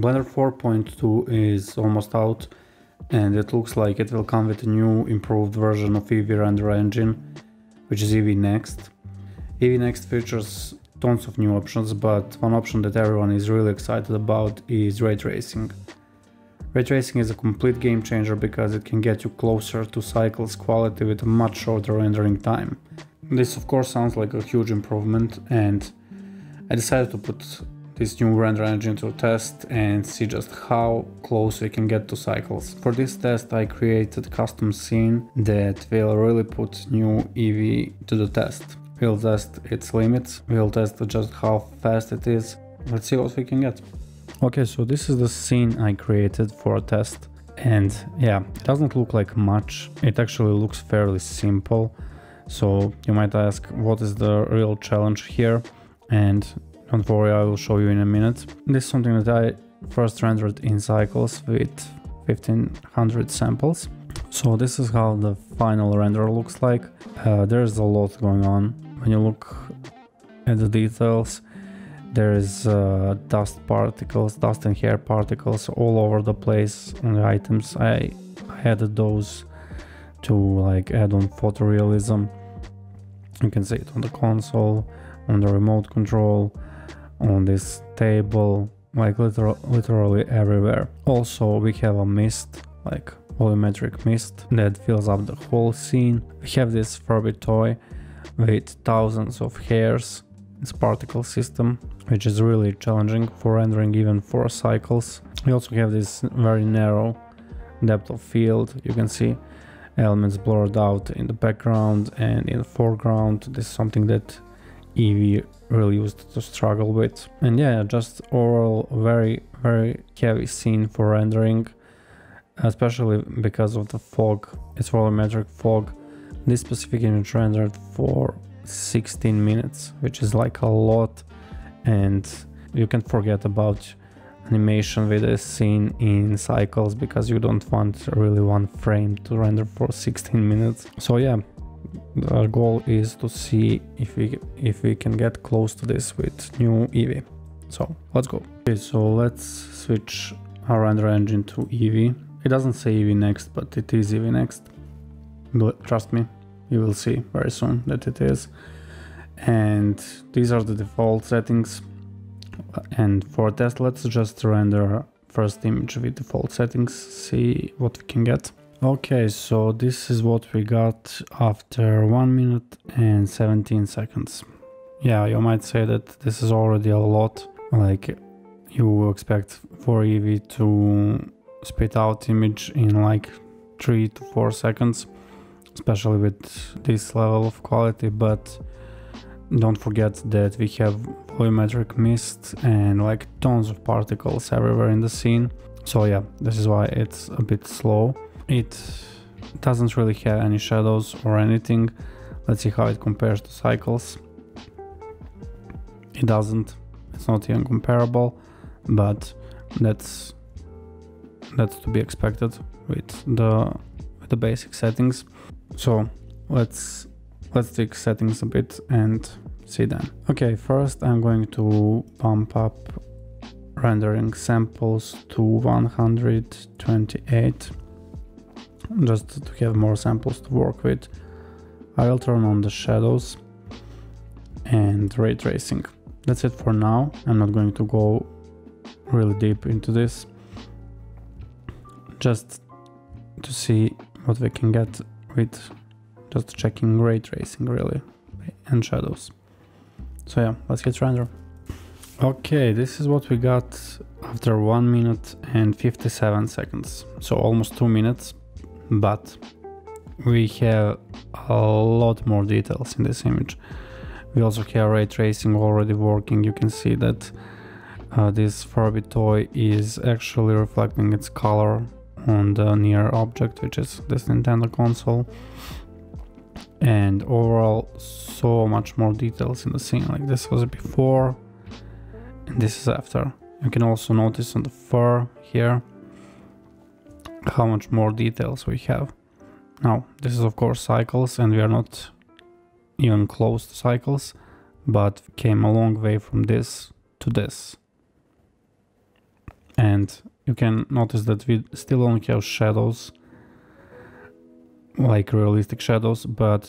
Blender 4.2 is almost out, and it looks like it will come with a new improved version of Eevee Render Engine, which is Eevee Next. Eevee Next features tons of new options, but one option that everyone is really excited about is Ray Tracing. Ray Tracing is a complete game changer because it can get you closer to Cycles quality with a much shorter rendering time. This of course sounds like a huge improvement, and I decided to put this new render engine to test and see just how close we can get to Cycles. For this test I created a custom scene that will really put new Eevee to the test. We'll test its limits, we'll test just how fast it is. Let's see what we can get. Okay, so this is the scene I created for a test, and yeah, it doesn't look like much. It actually looks fairly simple, so you might ask what is the real challenge here, and don't worry, I will show you in a minute. This is something that I first rendered in Cycles with 1500 samples. So this is how the final render looks like. There's a lot going on. When you look at the details, there is dust particles, dust and hair particles all over the place on the items. I added those to like add on photorealism. You can see it on the console, on the remote control, on this table, like literally everywhere. Also we have a mist, like volumetric mist, that fills up the whole scene. We have this Furby toy with thousands of hairs. It's particle system, which is really challenging for rendering even for Cycles. We also have this very narrow depth of field. You can see elements blurred out in the background and in the foreground. This is something that Eevee really used to struggle with. And yeah, just overall very, very heavy scene for rendering, especially because of the fog. It's volumetric fog. This specific image rendered for 16 minutes, which is like a lot, and you can forget about animation with a scene in Cycles because you don't want really one frame to render for 16 minutes. So yeah, our goal is to see if we can get close to this with new Eevee. So let's go. Okay, so let's switch our render engine to Eevee. It doesn't say Eevee Next, but it is Eevee Next. Trust me, you will see very soon that it is. And these are the default settings. And for a test, let's just render first image with default settings, see what we can get. Okay, so this is what we got after 1 minute and 17 seconds. Yeah, you might say that this is already a lot. Like, you expect for Eevee to spit out image in like 3 to 4 seconds, especially with this level of quality. But don't forget that we have volumetric mist and like tons of particles everywhere in the scene. So yeah, this is why it's a bit slow. It doesn't really have any shadows or anything. Let's see how it compares to Cycles. It doesn't. It's not even comparable, but that's to be expected with the basic settings. So let's fix settings a bit and see them. Okay, first I'm going to pump up rendering samples to 128. Just to have more samples to work with. I'll turn on the shadows and ray tracing. That's it for now. I'm not going to go really deep into this, just to see what we can get with just checking ray tracing really and shadows. So yeah, let's get render. Okay, this is what we got after 1 minute and 57 seconds, so almost 2 minutes. But we have a lot more details in this image. We also have ray tracing already working. You can see that this Furby toy is actually reflecting its color on the near object, which is this Nintendo console. And overall, so much more details in the scene. Like, this was before and this is after. You can also notice on the fur here how much more details we have. Now, this is of course Cycles, and we are not even close to Cycles, but came a long way from this to this. And you can notice that we still only have shadows, like realistic shadows, but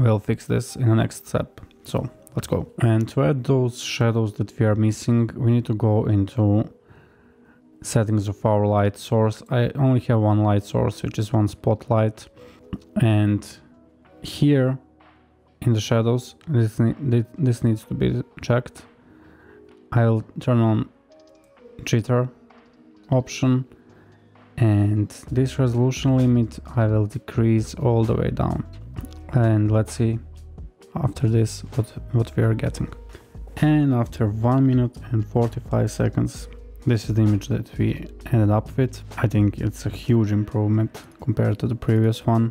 we'll fix this in the next step. So let's go. And to add those shadows that we are missing, we need to go into settings of our light source. I only have one light source, which is one spotlight. And here in the shadows, this needs to be checked. I'll turn on jitter option, and this resolution limit I will decrease all the way down. And let's see after this what we are getting. And after 1 minute and 45 seconds, this is the image that we ended up with. I think it's a huge improvement compared to the previous one.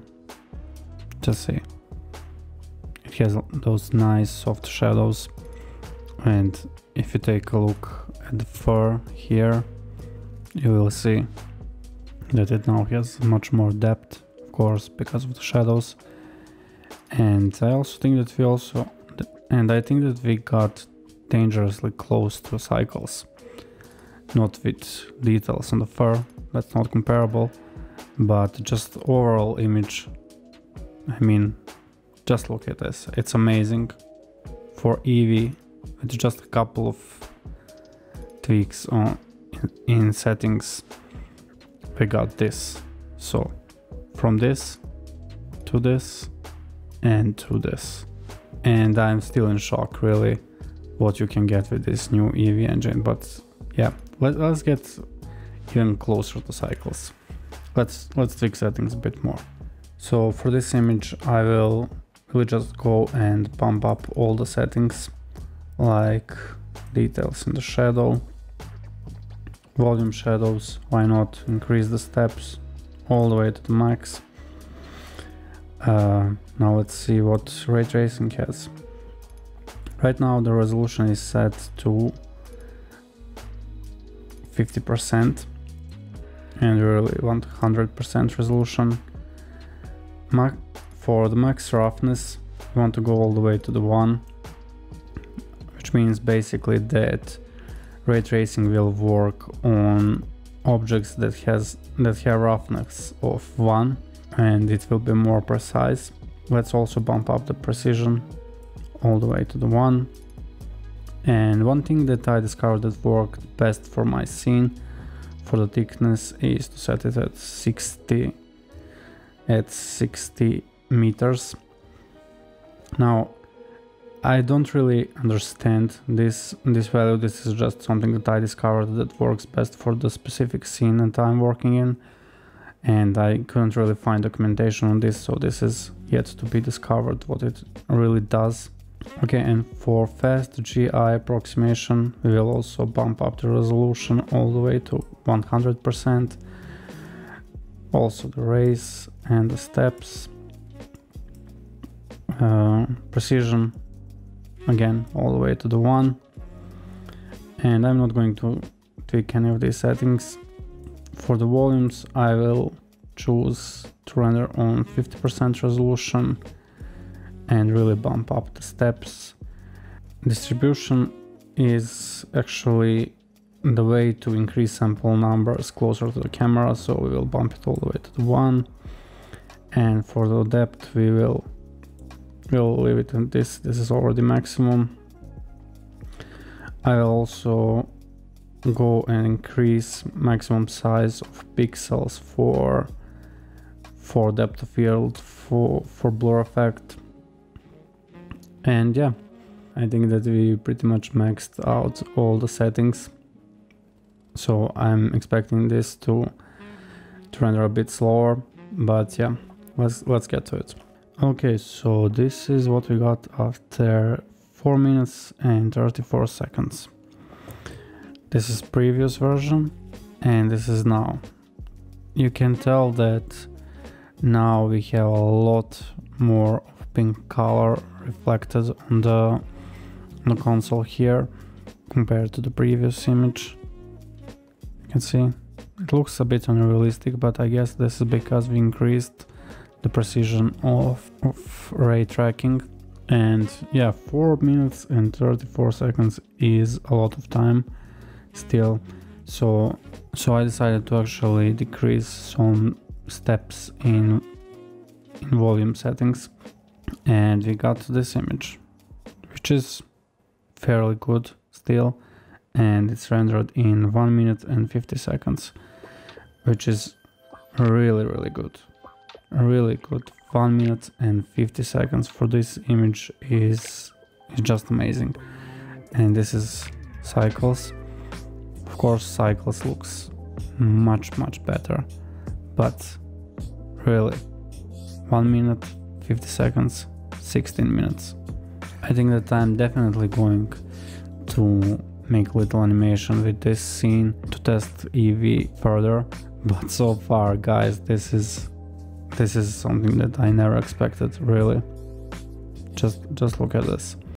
Just see, it has those nice soft shadows. And if you take a look at the fur here, you will see that it now has much more depth, of course, because of the shadows. And I think that we got dangerously close to Cycles. Not with details on the fur, that's not comparable, but just overall image. I mean, just look at this, it's amazing. For Eevee, it's just a couple of tweaks in settings, we got this. So from this to this and to this, and I'm still in shock really what you can get with this new Eevee engine. But yeah, let's get even closer to Cycles. Let's fix settings a bit more. So for this image, I will really just go and pump up all the settings, like details in the shadow, volume shadows, why not, increase the steps all the way to the max. Now let's see what ray tracing has. Right now the resolution is set to 50%, and we really want 100% resolution. For the max roughness, we want to go all the way to the 1, which means basically that ray tracing will work on objects that have roughness of 1, and it will be more precise. Let's also bump up the precision all the way to the 1. And one thing that I discovered that worked best for my scene, for the thickness, is to set it at 60 meters. Now, I don't really understand this value. This is just something that I discovered that works best for the specific scene that I'm working in, and I couldn't really find documentation on this, so this is yet to be discovered what it really does. Okay, and for fast GI approximation, we will also bump up the resolution all the way to 100%. Also the rays and the steps. Precision, again, all the way to the 1. And I'm not going to tweak any of these settings. For the volumes, I will choose to render on 50% resolution and really bump up the steps. Distribution is actually the way to increase sample numbers closer to the camera, so we will bump it all the way to the 1. And for the depth, we'll leave it on this. This is already maximum. I'll also go and increase maximum size of pixels for depth of field, for blur effect. And yeah, I think that we pretty much maxed out all the settings. So I'm expecting this to render a bit slower, but yeah, let's get to it. Okay, so this is what we got after 4 minutes and 34 seconds. This is previous version, and this is now. You can tell that now we have a lot more of pink color reflected on the console here compared to the previous image. You can see it looks a bit unrealistic, but I guess this is because we increased the precision of ray tracking. And yeah, 4 minutes and 34 seconds is a lot of time still, So I decided to actually decrease some steps in volume settings, and we got this image, which is fairly good still, and it's rendered in 1 minute and 50 seconds, which is really good. Really good. 1 minute and 50 seconds for this image is just amazing. And this is Cycles. Of course Cycles looks much better, but really 1 minute 50 seconds, 16 minutes. I think that I'm definitely going to make little animation with this scene to test Eevee further, but so far guys, this is something that I never expected, really. Just look at this.